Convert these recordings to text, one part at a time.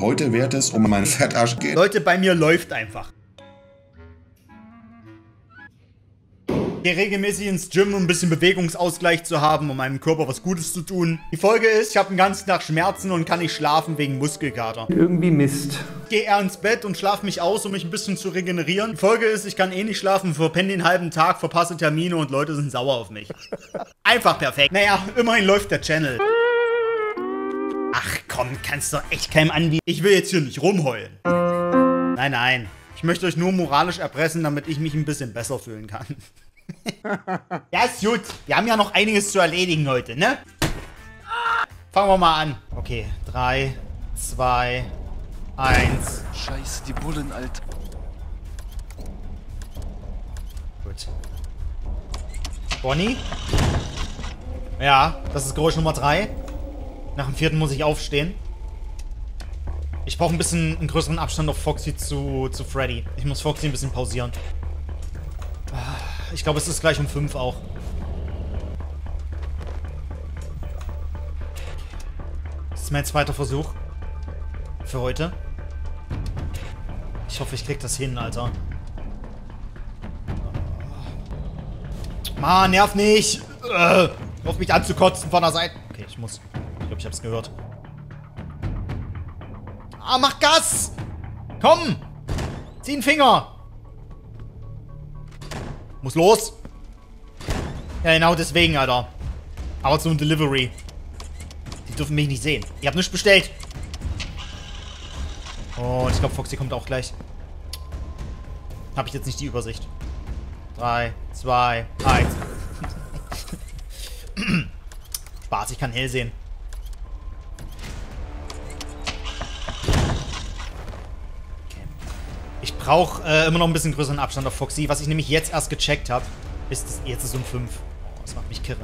Heute wird es um meinen Fettarsch gehen. Leute, bei mir läuft einfach. Ich gehe regelmäßig ins Gym, um ein bisschen Bewegungsausgleich zu haben, um meinem Körper was Gutes zu tun. Die Folge ist, ich habe den ganzen Tag Schmerzen und kann nicht schlafen wegen Muskelkater. Irgendwie Mist. Ich gehe eher ins Bett und schlafe mich aus, um mich ein bisschen zu regenerieren. Die Folge ist, ich kann eh nicht schlafen, verpenne den halben Tag, verpasse Termine und Leute sind sauer auf mich. Einfach perfekt. Naja, immerhin läuft der Channel. Ach komm, kannst doch echt keinem anbieten. Ich will jetzt hier nicht rumheulen. Nein, nein. Ich möchte euch nur moralisch erpressen, damit ich mich ein bisschen besser fühlen kann. Ja, ist gut. Wir haben ja noch einiges zu erledigen heute, ne? Fangen wir mal an. Okay, 3, 2, 1. Scheiße, die Bullen, Alter. Gut. Bonnie? Ja, das ist Geräusch Nummer 3. Nach dem 4. muss ich aufstehen. Ich brauche ein bisschen einen größeren Abstand auf Foxy zu Freddy. Ich muss Foxy ein bisschen pausieren. Ich glaube, es ist gleich um 5 auch. Das ist mein zweiter Versuch. Für heute. Ich hoffe, ich krieg das hin, Alter. Mann, nerv nicht! Auf mich anzukotzen von der Seite. Okay, ich muss. Ich glaube, ich hab's gehört. Ah, mach Gas! Komm! Zieh den Finger! Muss los. Ja, genau deswegen, Alter. Aber zum Delivery. Die dürfen mich nicht sehen. Ich habe nichts bestellt. Oh, ich glaube, Foxy kommt auch gleich. Habe ich jetzt nicht die Übersicht. 3, 2, 1. Spaß, ich kann hell sehen. Ich brauche immer noch ein bisschen größeren Abstand auf Foxy. Was ich nämlich jetzt erst gecheckt habe, ist, jetzt ist es um 5. Oh, das macht mich kirre.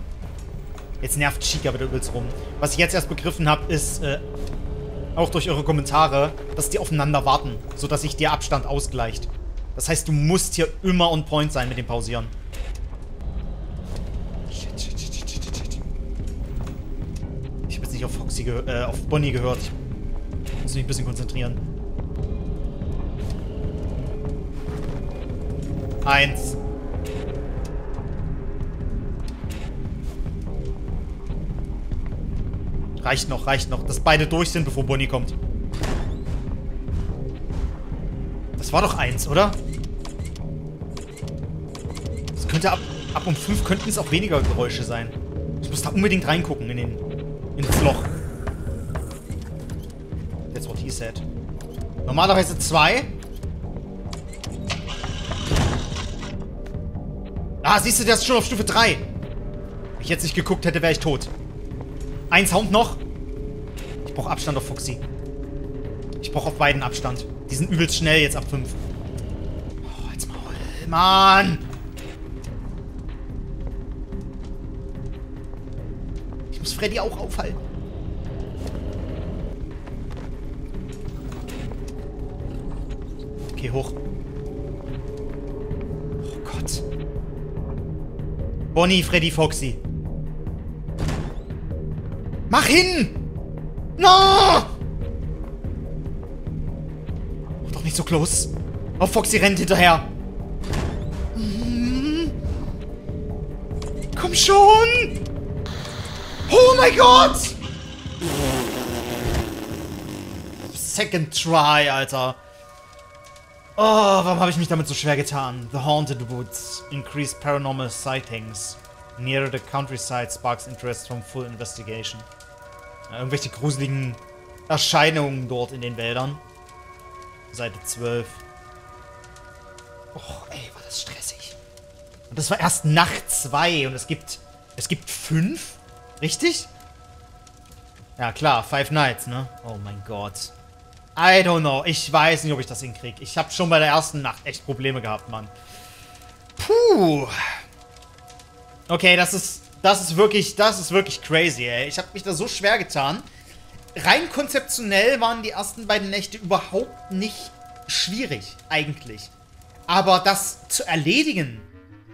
Jetzt nervt Chica wieder übelst rum. Was ich jetzt erst begriffen habe, ist, auch durch eure Kommentare, dass die aufeinander warten, sodass sich der Abstand ausgleicht. Das heißt, du musst hier immer on point sein mit dem Pausieren. Shit, shit, shit, shit, shit, shit. Ich habe jetzt nicht auf Foxy auf Bonnie gehört. Ich muss mich ein bisschen konzentrieren. 1. Reicht noch, reicht noch. Dass beide durch sind, bevor Bonnie kommt. Das war doch 1, oder? Das könnte ab um 5 könnten es auch weniger Geräusche sein. Ich muss da unbedingt reingucken in das Loch. That's what he said. Normalerweise 2. Ah, siehst du, der ist schon auf Stufe 3. Wenn ich jetzt nicht geguckt hätte, wäre ich tot. 1 Hound noch. Ich brauche Abstand auf Foxy. Ich brauche auf beiden Abstand. Die sind übelst schnell jetzt ab 5. Oh, jetzt mal. Mann! Ich muss Freddy auch aufhalten. Okay, hoch. Oh Gott. Bonnie, Freddy, Foxy. Mach hin! No! Doch nicht so close. Oh, Foxy rennt hinterher. Komm schon! Oh mein Gott! Second try, Alter. Oh, warum habe ich mich damit so schwer getan? The Haunted Woods. Increased paranormal sightings. Near the countryside sparks interest from full investigation. Ja, irgendwelche gruseligen Erscheinungen dort in den Wäldern. Seite 12. Oh, ey, war das stressig. Und das war erst Nacht 2 und es gibt 5? Richtig? Ja klar, 5 Nights, ne? Oh mein Gott. I don't know. Ich weiß nicht, ob ich das hinkriege. Ich habe schon bei der ersten Nacht echt Probleme gehabt, Mann. Puh. Okay, das ist wirklich crazy, ey. Ich habe mich da so schwer getan. Rein konzeptionell waren die ersten beiden Nächte überhaupt nicht schwierig, eigentlich. Aber das zu erledigen,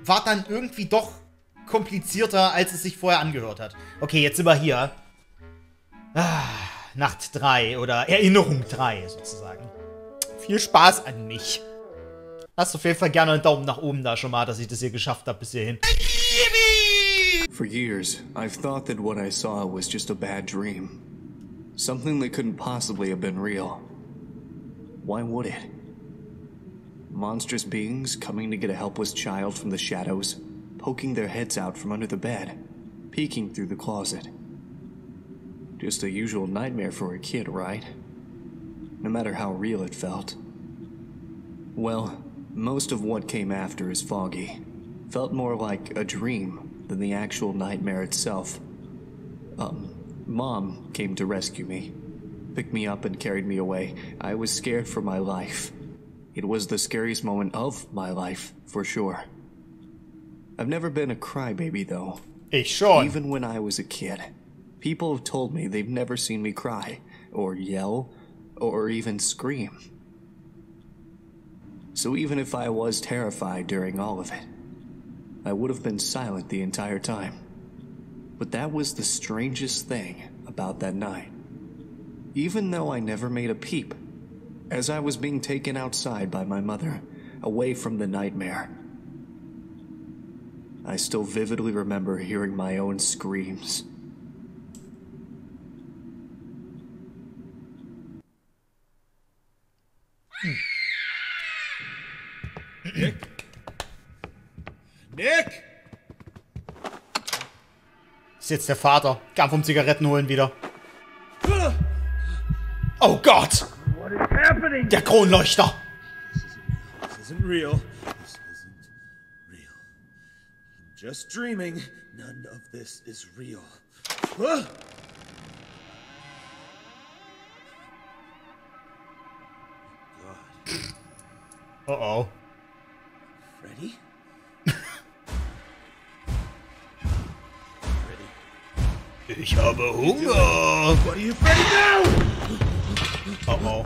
war dann irgendwie doch komplizierter, als es sich vorher angehört hat. Okay, jetzt sind wir hier. Ah. Nacht 3 oder Erinnerung 3 sozusagen. Viel Spaß an mich. Lasst auf jeden Fall gerne einen Daumen nach oben da schon mal, dass ich das hier geschafft habe bis hierhin. For years, I've thought that what I saw was just a bad dream. Something that couldn't possibly have been real. Why would it? Monstrous beings coming to get a helpless child from the shadows, poking their heads out from under the bed, peeking through the closet. Just a usual nightmare for a kid, right? No matter how real it felt. Well, most of what came after is foggy. Felt more like a dream than the actual nightmare itself. Mom came to rescue me, picked me up and carried me away. I was scared for my life. It was the scariest moment of my life, for sure. I've never been a crybaby, though. Hey, Sean. Even when I was a kid, people have told me they've never seen me cry, or yell, or even scream. So even if I was terrified during all of it, I would have been silent the entire time. But that was the strangest thing about that night. Even though I never made a peep, as I was being taken outside by my mother, away from the nightmare, I still vividly remember hearing my own screams. Nick? Nick? Ist jetzt der Vater. Kam vom Zigaretten holen wieder. Oh Gott! Der Kronleuchter! This isn't real. This isn't real. I'm just dreaming. None of this is real. Oh oh. Freddy? Freddy? Ich habe Hunger! What are you, Freddy, now? Oh oh.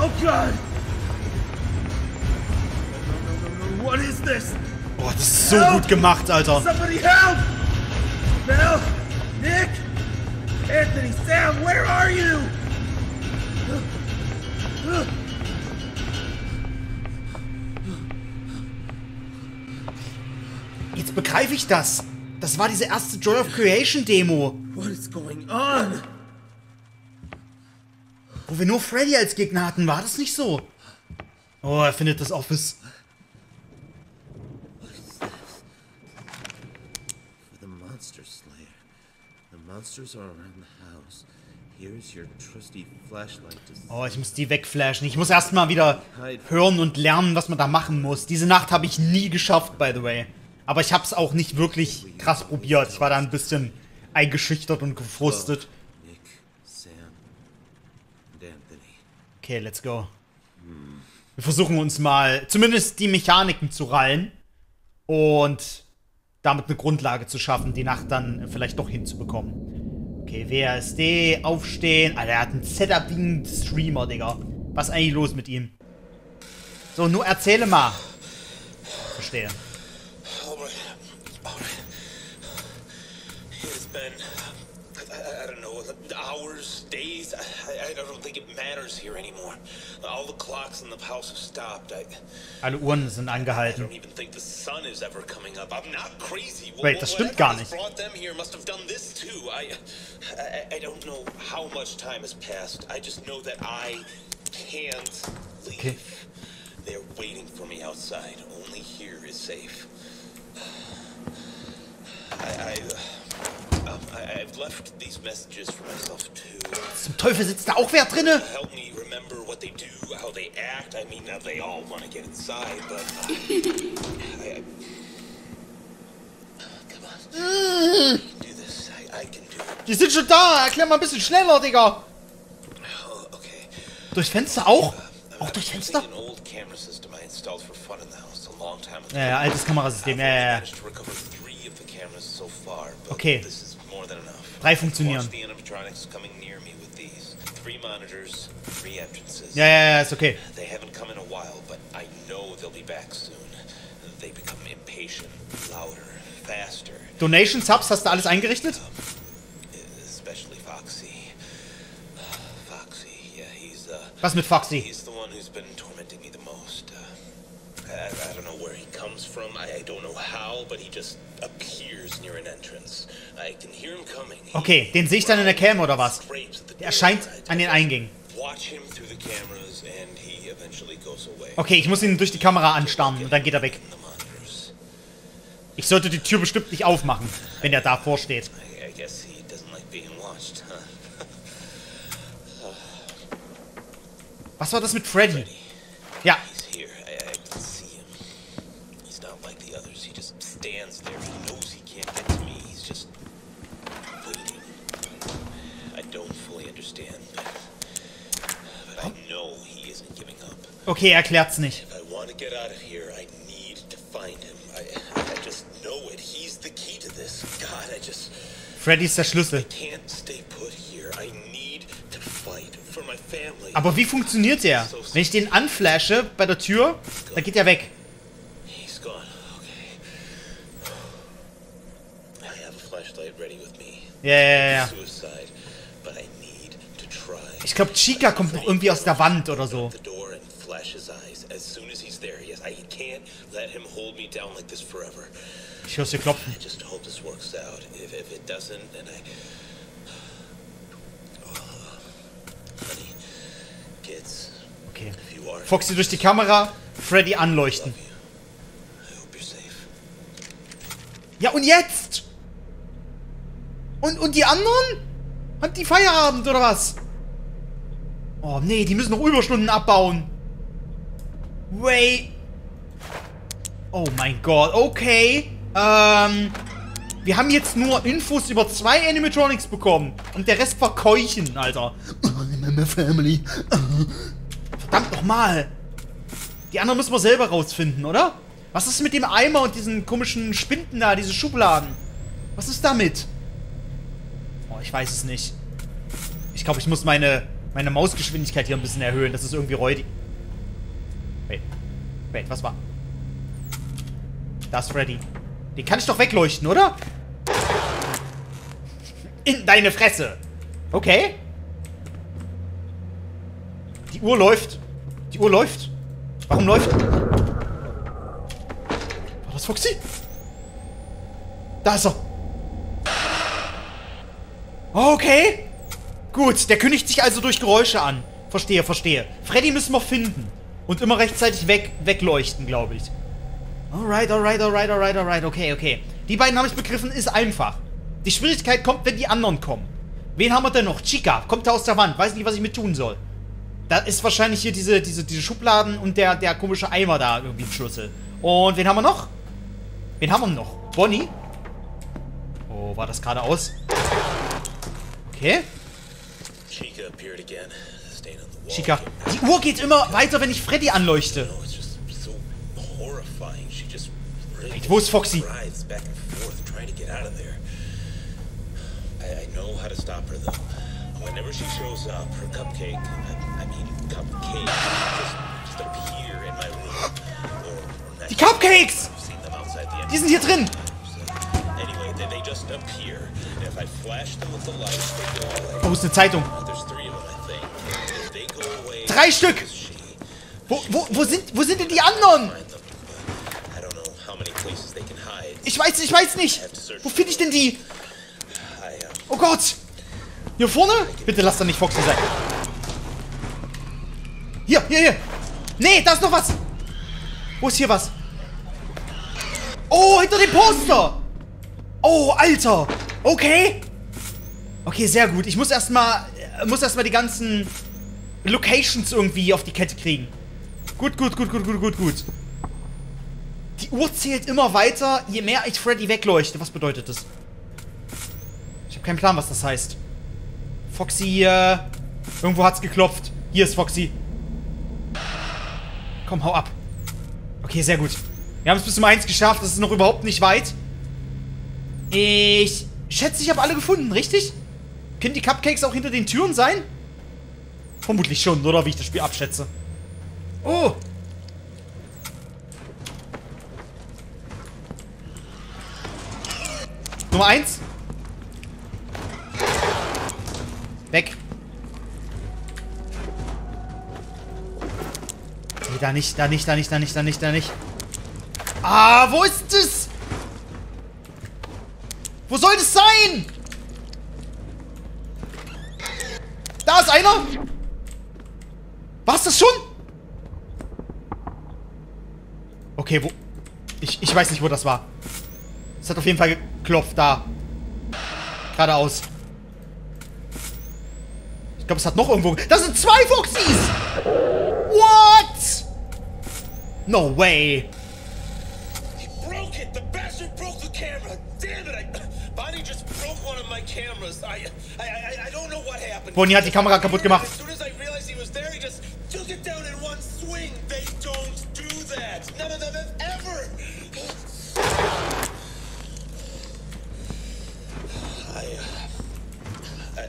Oh God! No. What is this? Oh, das ist so help! Gut gemacht, Alter. Somebody help! Mel, Nick, Anthony, Sam, where are you? Jetzt begreife ich das. Das war diese erste Joy of Creation Demo. What is going on? Wo wir nur Freddy als Gegner hatten, war das nicht so? Oh, er findet das Office. What is this? For the Monster Slayer. The monsters are around the house. Oh, ich muss die wegflashen. Ich muss erstmal wieder hören und lernen, was man da machen muss. Diese Nacht habe ich nie geschafft, by the way. Aber ich habe es auch nicht wirklich krass probiert. Ich war da ein bisschen eingeschüchtert und gefrustet. Okay, let's go. Wir versuchen uns mal zumindest die Mechaniken zu rallen. Und damit eine Grundlage zu schaffen, die Nacht dann vielleicht doch hinzubekommen. Okay, WASD, aufstehen. Alter, er hat ein Setup wie ein Streamer, Digga. Was ist eigentlich los mit ihm? So, nur erzähle mal. Verstehe. Alright. It's been, I don't know, hours, days. I don't think it matters here anymore. All the clocks in the house have stopped. Alle Uhren sind angehalten. I don't even think the sun is ever coming up. I'm not crazy. Wait, das stimmt gar nicht. I don't know how much time has passed. I just know that I can't leave. Okay. They're waiting for me outside. Only here is safe. I've left these messages for myself too. Zum Teufel sitzt da auch wer drinne? Help me remember what they do, how they act. I mean, they all want to get inside, but come on. Do this. I can do it. Die sind schon da. Erklär mal ein bisschen schneller, Digga. Okay. Durchs Fenster auch? Auch durchs Fenster? Ja, altes Kamerasystem. Ja. Okay. Drei funktionieren. Ja, ist okay. Donation Subs, hast du alles eingerichtet? Was mit Foxy? He's the one who's been tormenting me the most. I don't know where he comes from. I don't know how, but he just appears near an entrance. I can hear him coming. Okay, den sehe ich dann in der Cam oder was? Der erscheint an den Eingängen. Okay, ich muss ihn durch die Kamera anstarren und dann geht er weg. Ich sollte die Tür bestimmt nicht aufmachen, wenn er davor steht. Was war das mit Freddy? Ja. Okay, erklärt's nicht. Freddy ist der Schlüssel. Aber wie funktioniert der? Wenn ich den anflashe bei der Tür, dann geht er weg. Ja. Ich glaube, Chica kommt noch irgendwie aus der Wand oder so. Ich höre es hier klopfen. Okay. Foxy durch die Kamera, Freddy anleuchten. Ja, und jetzt? Und die anderen? Haben die Feierabend oder was? Oh nee, die müssen noch Überstunden abbauen. Wait. Oh mein Gott, okay. Wir haben jetzt nur Infos über 2 Animatronics bekommen. Und der Rest war Keuchen, Alter. Family. Verdammt nochmal. Die anderen müssen wir selber rausfinden, oder? Was ist mit dem Eimer und diesen komischen Spinden da, diese Schubladen? Was ist damit? Oh, ich weiß es nicht. Ich glaube, ich muss meine Mausgeschwindigkeit hier ein bisschen erhöhen. Das ist irgendwie räudig. Wait, was war? Da ist Freddy. Den kann ich doch wegleuchten, oder? In deine Fresse. Okay. Die Uhr läuft. Die Uhr läuft. Warum läuft? War das Foxy? Da ist er. Okay. Gut, der kündigt sich also durch Geräusche an. Verstehe. Freddy müssen wir finden. Und immer rechtzeitig wegleuchten, glaube ich. Alright. Okay. Die beiden habe ich begriffen, ist einfach. Die Schwierigkeit kommt, wenn die anderen kommen. Wen haben wir denn noch? Chica, kommt da aus der Wand. Weiß nicht, was ich mit tun soll. Da ist wahrscheinlich hier diese Schubladen und der komische Eimer da irgendwie im Schlüssel. Und wen haben wir noch? Bonnie? Oh, war das geradeaus? Okay. Chica. Die Uhr geht immer weiter, wenn ich Freddy anleuchte. Hey, wo ist Foxy? Die Cupcakes! Die sind hier drin! Oh, ist eine Zeitung. 3 Stück! Wo sind denn die anderen? Ich weiß nicht! Wo finde ich denn die? Oh Gott! Hier vorne? Bitte lass da nicht Foxy sein. Hier! Nee, da ist noch was! Wo ist hier was? Oh, hinter dem Poster! Oh, Alter! Okay! Okay, sehr gut. Ich muss erstmal die ganzen Locations irgendwie auf die Kette kriegen. Gut. Die Uhr zählt immer weiter, je mehr ich Freddy wegleuchte. Was bedeutet das? Ich habe keinen Plan, was das heißt. Foxy, irgendwo hat's geklopft. Hier ist Foxy. Komm, hau ab. Okay, sehr gut. Wir haben es bis zum 1 geschafft. Das ist noch überhaupt nicht weit. Ich schätze, ich habe alle gefunden, richtig? Können die Cupcakes auch hinter den Türen sein? Vermutlich schon, oder? Wie ich das Spiel abschätze. Oh! Nummer 1. Weg. Nee, da nicht, da nicht, da nicht, da nicht, da nicht, da nicht. Ah, wo ist das? Wo soll das sein? Da ist einer. War's das schon? Okay, wo... Ich weiß nicht, wo das war. Es hat auf jeden Fall geklopft, da. Geradeaus. Ich glaube, es hat noch irgendwo... Das sind 2 Fuchsis! What? No way. Bonnie hat die Kamera kaputt gemacht.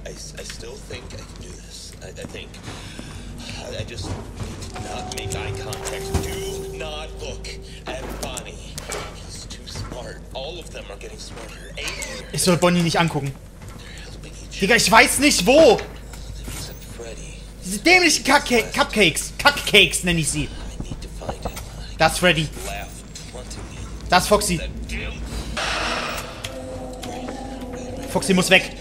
I still think I can do this. I think I just did not make eye contact. Do not look at Bonnie. He's too smart. All of them are getting smarter. Ich soll Bonnie nicht angucken. Digga, ich weiß nicht wo. Diese dämlichen Cupcakes. Cupcakes nenne ich sie. Das ist Freddy. Das ist Foxy. Foxy muss weg.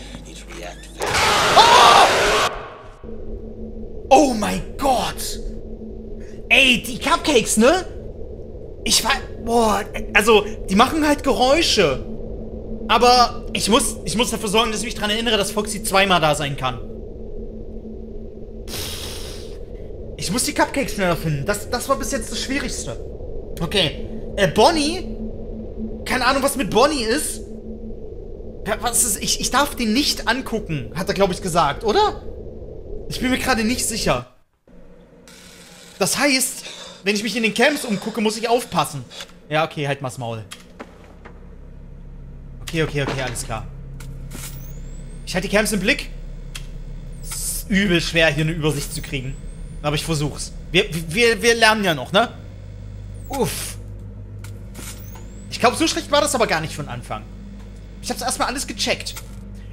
Oh mein Gott! Ey, die Cupcakes, ne? Ich war... Boah, also, die machen halt Geräusche. Aber ich muss dafür sorgen, dass ich mich daran erinnere, dass Foxy zweimal da sein kann. Ich muss die Cupcakes schneller finden. Das war bis jetzt das Schwierigste. Okay. Bonnie? Keine Ahnung, was mit Bonnie ist. Was ist... Ich darf den nicht angucken, hat er, glaube ich, gesagt, oder? Ich bin mir gerade nicht sicher. Das heißt, wenn ich mich in den Camps umgucke, muss ich aufpassen. Ja, okay, halt mal's Maul. Okay, alles klar. Ich halte die Camps im Blick. Es ist übel schwer, hier eine Übersicht zu kriegen. Aber ich versuch's. Wir lernen ja noch, ne? Uff. Ich glaube, so schlecht war das aber gar nicht von Anfang. Ich hab's erstmal alles gecheckt.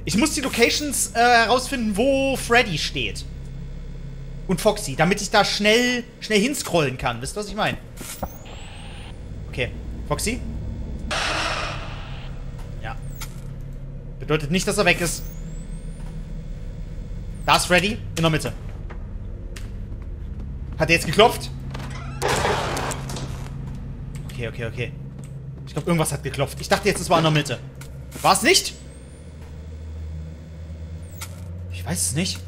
Ich muss die Locations herausfinden, wo Freddy steht. Und Foxy, damit ich da schnell hinscrollen kann. Wisst ihr, was ich meine? Okay. Foxy? Ja. Bedeutet nicht, dass er weg ist. Da ist Freddy. In der Mitte. Hat er jetzt geklopft? Okay. Ich glaube, irgendwas hat geklopft. Ich dachte jetzt, es war in der Mitte. War es nicht? Ich weiß es nicht.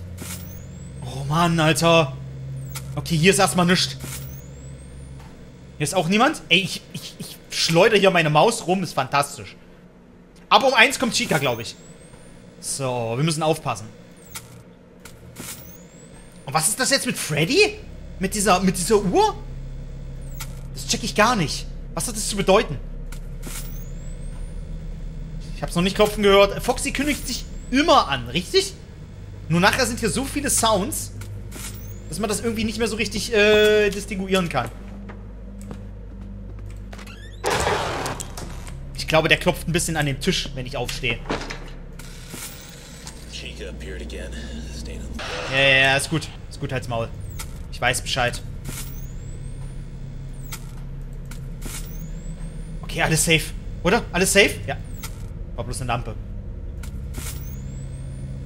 Oh Mann, Alter. Okay, hier ist erstmal nichts. Hier ist auch niemand. Ey, ich schleudere hier meine Maus rum. Ist fantastisch. Aber um 1 kommt Chica, glaube ich. So, wir müssen aufpassen. Und was ist das jetzt mit Freddy? Mit dieser Uhr? Das check ich gar nicht. Was hat das zu bedeuten? Ich habe es noch nicht klopfen gehört. Foxy kündigt sich immer an, richtig? Nur nachher sind hier so viele Sounds, dass man das irgendwie nicht mehr so richtig distinguieren kann. Ich glaube, der klopft ein bisschen an den Tisch, wenn ich aufstehe. Ja, ist gut. Ist gut, halt's Maul. Ich weiß Bescheid. Okay, alles safe. Oder? Alles safe? Ja. War bloß eine Lampe.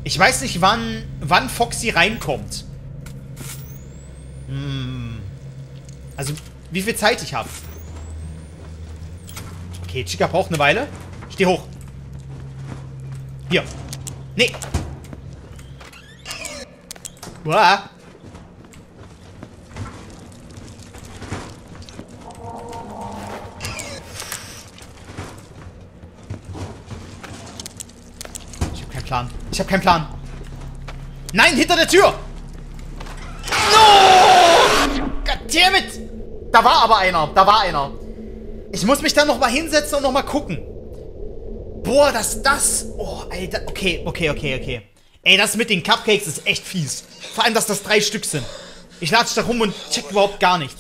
Ich weiß nicht, wann Foxy reinkommt. Also, wie viel Zeit ich habe. Okay, Chica braucht eine Weile. Steh hoch. Hier. Nee. Uah. Ich habe keinen Plan. Nein, hinter der Tür! No! Goddammit! Da war aber einer. Da war einer. Ich muss mich da nochmal hinsetzen und nochmal gucken. Boah, das... Oh, Alter. Okay. Ey, das mit den Cupcakes ist echt fies. Vor allem, dass das 3 Stück sind. Ich latsche da rum und check überhaupt gar nicht.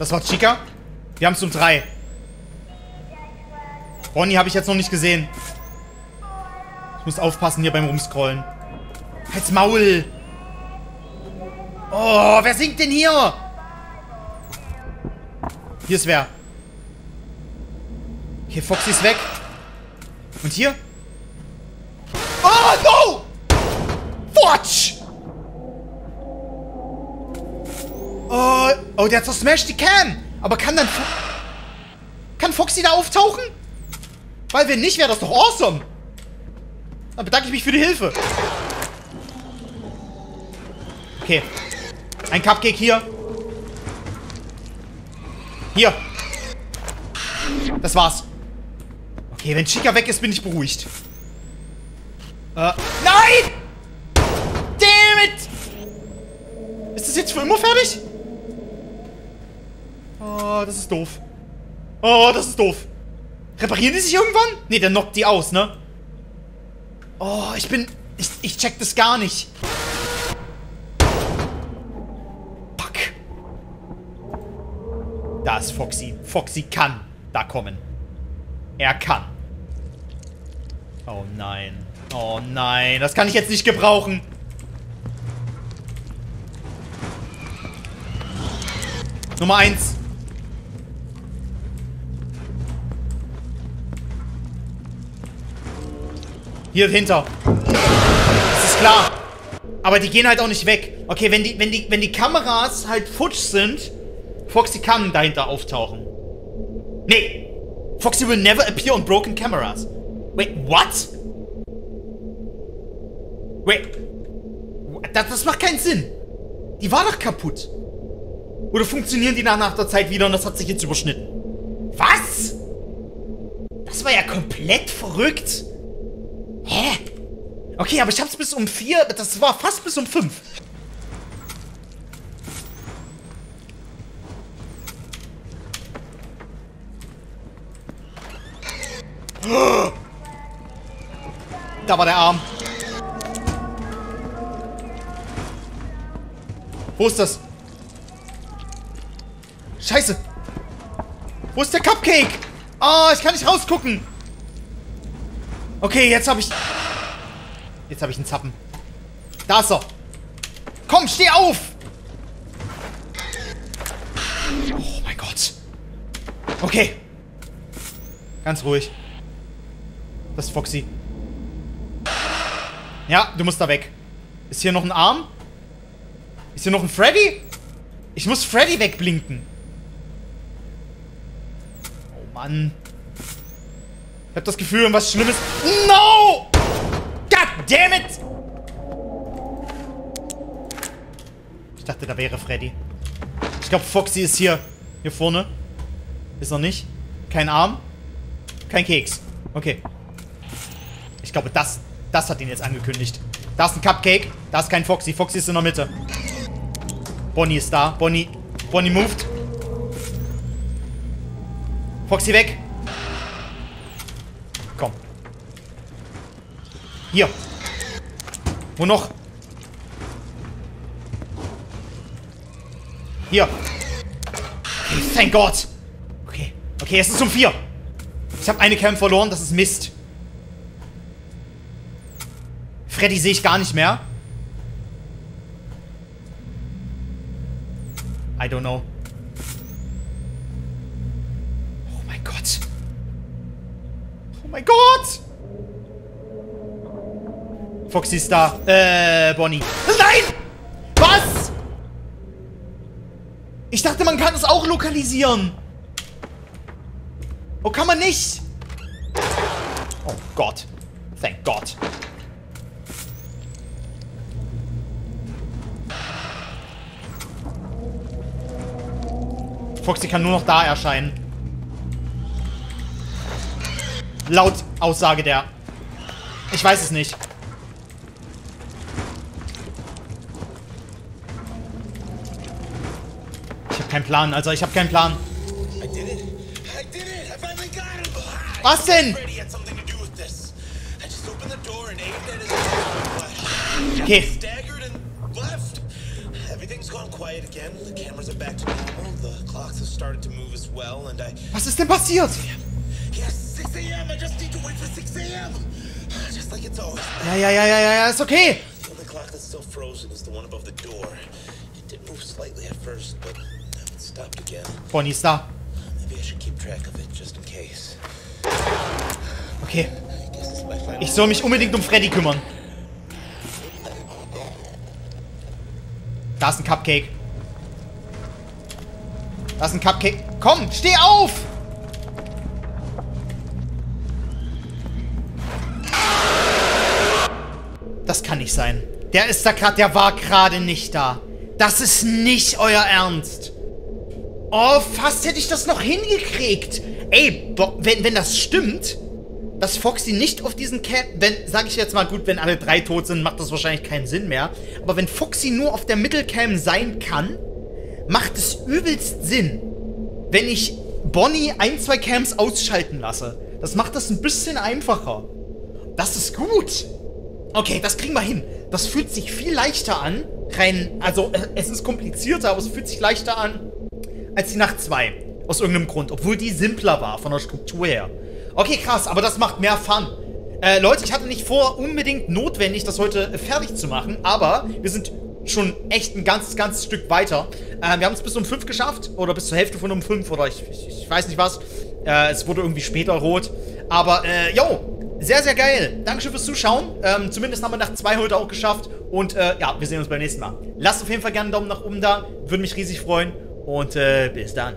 Das war Chica. Wir haben es um 3. Bonnie habe ich jetzt noch nicht gesehen. Ich muss aufpassen hier beim Rumscrollen. Halt's Maul! Oh, wer singt denn hier? Hier ist wer. Okay, Foxy ist weg. Und hier? Oh, no! Watch! Oh, der hat zersmashed die Cam. Aber kann dann... Kann Foxy da auftauchen? Weil wenn nicht, wäre das doch awesome. Dann bedanke ich mich für die Hilfe. Okay. Ein Cupcake hier. Hier. Das war's. Okay, wenn Chica weg ist, bin ich beruhigt. Nein! Damn it! Ist das jetzt für immer fertig? Oh, das ist doof. Oh, das ist doof. Reparieren die sich irgendwann? Ne, der knockt die aus, ne? Oh, ich check das gar nicht. Fuck. Da ist Foxy. Foxy kann da kommen. Er kann. Oh nein. Oh nein. Das kann ich jetzt nicht gebrauchen. Nummer 1. Hier hinter. Das ist klar. Aber die gehen halt auch nicht weg. Okay, wenn die Kameras halt futsch sind, Foxy kann dahinter auftauchen. Nee. Foxy will never appear on broken cameras. Wait, what? Wait. Das macht keinen Sinn. Die war doch kaputt. Oder funktionieren die nach der Zeit wieder und das hat sich jetzt überschnitten? Was? Das war ja komplett verrückt. Hä? Okay, aber ich hab's bis um 4. Das war fast bis um 5. Da war der Arm. Wo ist das? Scheiße. Wo ist der Cupcake? Oh, ich kann nicht rausgucken. Okay, jetzt habe ich einen Zappen. Da ist er. Komm, steh auf! Oh mein Gott. Okay. Ganz ruhig. Das ist Foxy. Ja, du musst da weg. Ist hier noch ein Arm? Ist hier noch ein Freddy? Ich muss Freddy wegblinken. Oh Mann. Ich hab das Gefühl, irgendwas Schlimmes... No! God damn it! Ich dachte, da wäre Freddy. Ich glaube, Foxy ist hier. Hier vorne. Ist er nicht. Kein Arm. Kein Keks. Okay. Ich glaube, das hat ihn jetzt angekündigt. Da ist ein Cupcake. Da ist kein Foxy. Foxy ist in der Mitte. Bonnie ist da. Bonnie moved. Foxy weg. Hier. Wo noch? Hier. Okay, thank God. Okay. Okay, es ist um 4. Ich habe eine Cam verloren. Das ist Mist. Freddy sehe ich gar nicht mehr. I don't know. Oh mein Gott. Oh mein Gott. Foxy ist da. Bonnie. Nein! Was? Ich dachte, man kann es auch lokalisieren. Oh, kann man nicht? Oh Gott. Thank God. Foxy kann nur noch da erscheinen. Laut Aussage der... Ich weiß es nicht. Kein Plan, also ich habe keinen Plan. Was denn? Okay. Okay. Was ist denn passiert? Ja, ist okay. Bonnie ist da. Okay. Ich soll mich unbedingt um Freddy kümmern. Da ist ein Cupcake. Da ist ein Cupcake. Komm, steh auf! Das kann nicht sein. Der ist da gerade, der war gerade nicht da. Das ist nicht euer Ernst. Oh, fast hätte ich das noch hingekriegt. Ey, wenn das stimmt, dass Foxy nicht auf diesen sag ich jetzt mal, gut, wenn alle drei tot sind, macht das wahrscheinlich keinen Sinn mehr. Aber wenn Foxy nur auf der Mittelcam sein kann, macht es übelst Sinn, wenn ich Bonnie 1, 2 Cams ausschalten lasse. Das macht das ein bisschen einfacher. Das ist gut. Okay, das kriegen wir hin. Das fühlt sich viel leichter an. Also, es ist komplizierter, aber es fühlt sich leichter an als die Nacht 2. Aus irgendeinem Grund. Obwohl die simpler war, von der Struktur her. Okay, krass, aber das macht mehr Fun. Leute, ich hatte nicht vor, unbedingt notwendig, das heute fertig zu machen, aber wir sind schon echt ein ganzes, ganzes Stück weiter. Wir haben es bis um 5 geschafft, oder bis zur Hälfte von um 5, oder ich weiß nicht was. Es wurde irgendwie später rot. Aber, yo, sehr, sehr geil. Dankeschön fürs Zuschauen. Zumindest haben wir Nacht 2 heute auch geschafft. Und, ja, wir sehen uns beim nächsten Mal. Lasst auf jeden Fall gerne einen Daumen nach oben da. Würde mich riesig freuen. Und, bis dann.